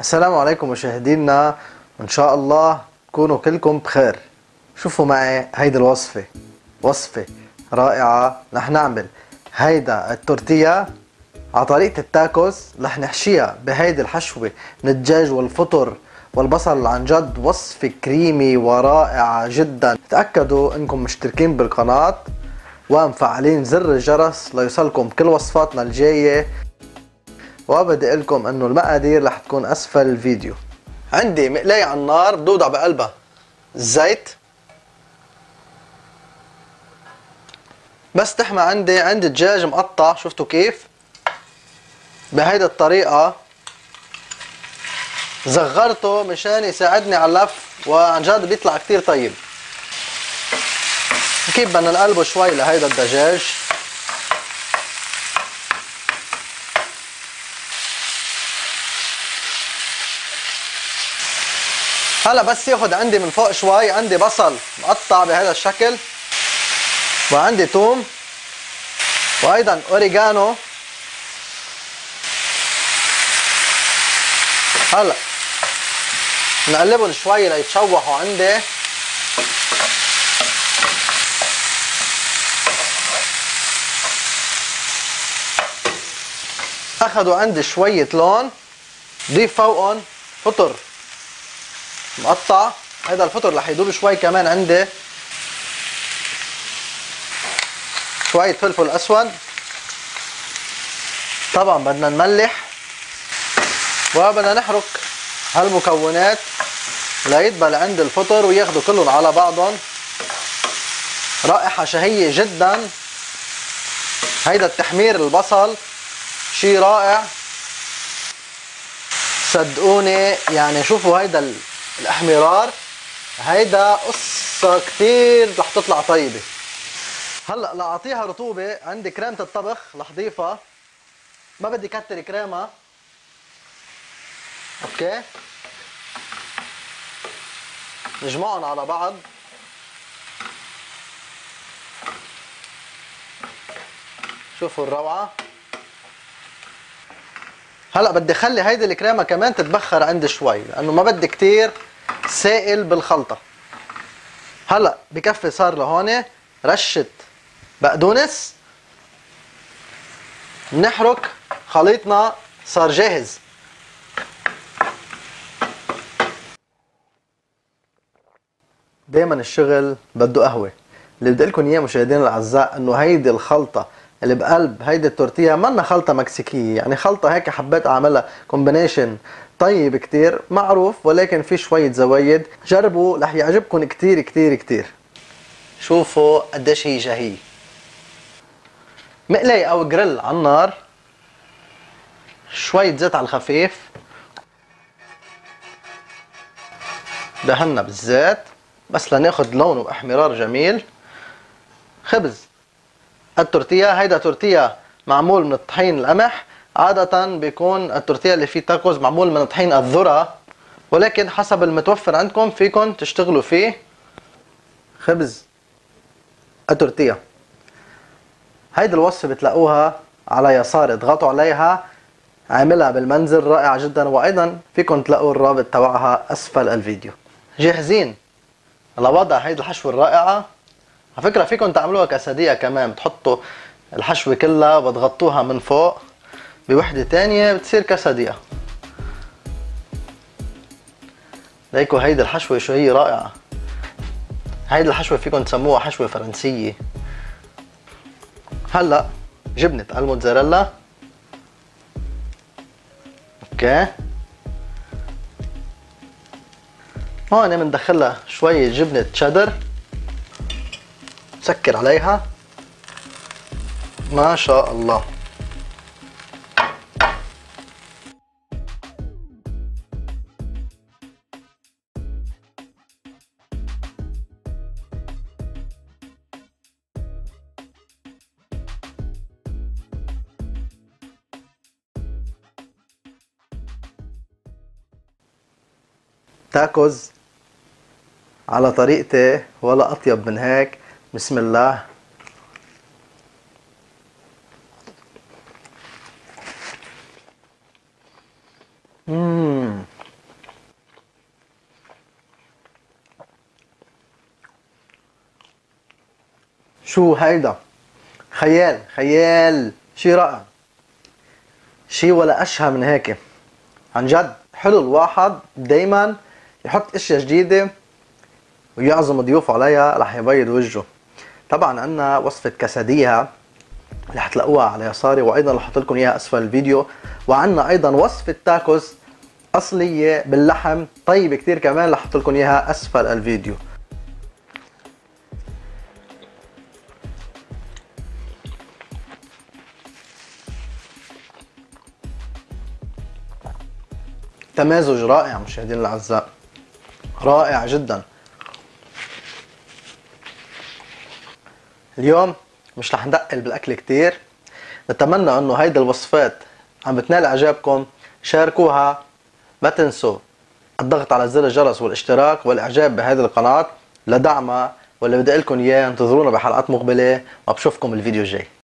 السلام عليكم مشاهدينا، وان شاء الله تكونوا كلكم بخير. شوفوا معي هيدي الوصفة، وصفة رائعة. رح نعمل هيدا التورتية على طريقة التاكوس، رح نحشيها بهيدي الحشوة من الدجاج والفطر والبصل. عن جد وصفة كريمي ورائعة جدا. تأكدوا انكم مشتركين بالقناة ومفعلين زر الجرس ليوصلكم كل وصفاتنا الجاية، وبدي لكم انه المقادير رح تكون اسفل الفيديو. عندي مقلاية على النار، بدي اوضع بقلبها الزيت بس تحمى. عندي دجاج مقطع، شفتوا كيف؟ بهيدا الطريقة زغرته مشان يساعدني على اللف، وعن جد بيطلع كتير طيب. كيف بدنا نقلبه شوي لهيدا الدجاج. هلا بس ياخد عندي من فوق شوي. عندي بصل مقطع بهذا الشكل، وعندي توم، وايضا اوريجانو. هلا نقلبهم شوي ليتشوحوا عندي. اخذوا عندي شوية لون، ضيف فوقهم فطر مقطع. هيدا الفطر رح يدوب شوي كمان. عندي شوية فلفل اسود، طبعا بدنا نملح، وبدنا نحرك هالمكونات ليدبل عند الفطر وياخدوا كلهم على بعضهم. رائحة شهية جدا. هيدا التحمير البصل شي رائع صدقوني. يعني شوفوا هيدا الاحمرار، هيدا قصة كتير رح تطلع طيبة. هلا لأعطيها رطوبة عندي كريمة الطبخ رح ضيفها، ما بدي كتر كريمة. اوكي، نجمعهم على بعض. شوفوا الروعة. هلا بدي خلي هيدي الكريمة كمان تتبخر عندي شوي، لأنه ما بدي كتير سائل بالخلطة. هلا بكفي صار لهون. رشة بقدونس. نحرك خليطنا، صار جاهز. دايما الشغل بده قهوة. اللي بدي لكم اياه مشاهدينا الاعزاء انه هيدي الخلطة اللي بقلب هيدي التورتية منا خلطة مكسيكية، يعني خلطة هيك حبيت اعملها كومبينيشن طيب كتير معروف، ولكن في شوية زوايد. جربوا رح يعجبكم كتير كتير كتير. شوفوا قديش هي شهية. مقلاية او جريل على النار، شوية زيت على الخفيف، دهنا بالزيت بس لناخد لون واحمرار جميل. خبز التورتية، هيدا تورتية معمول من الطحين القمح. عادة بيكون التورتية اللي فيه تاكوز معمول من طحين الذرة، ولكن حسب المتوفر عندكم فيكن تشتغلوا فيه. خبز التورتية، هيدي الوصفة بتلاقوها على يسار، اضغطوا عليها. عاملها بالمنزل، رائعة جدا، وايضا فيكن تلاقوا الرابط تبعها اسفل الفيديو. جاهزين لوضع هيدي الحشوة الرائعة. على فكرة فيكن تعملوها كسادية كمان، بتحطوا الحشوة كلها وتغطوها من فوق بوحدة تانية بتصير كسادية. ليكو هيدي الحشوة شو هي رائعة. هيدي الحشوة فيكن تسموها حشوة فرنسية. هلا جبنة الموتزاريلا، اوكي، هون بندخلها شوية جبنة تشيدر، سكر عليها. ما شاء الله. تاكوز على طريقتي، ولا أطيب من هيك. بسم الله. شو هيدا؟ خيال خيال، شي رائع، شي ولا أشهى من هيك. عن جد حلو الواحد دايما يحط اشياء جديدة ويعزم ضيوفه عليها، رح يبيض وجهه. طبعا عندنا وصفة كسديها اللي حتلاقوها على يساري، وايضا رح احط لكم اياها اسفل الفيديو. وعندنا ايضا وصفة تاكوز اصلية باللحم طيبة كتير، كمان رح احط لكم اياها اسفل الفيديو. تمازج رائع مشاهدينا الاعزاء، رائع جدا. اليوم مش رح ندقل بالاكل كتير، نتمنى انه هيدي الوصفات عم بتنال اعجابكم. شاركوها، ما تنسوا الضغط على زر الجرس والاشتراك والاعجاب بهذه القناة لدعمها، واللي بدي اقول لكم اياه انتظرونا بحلقات مقبلة، وبشوفكم الفيديو الجاي.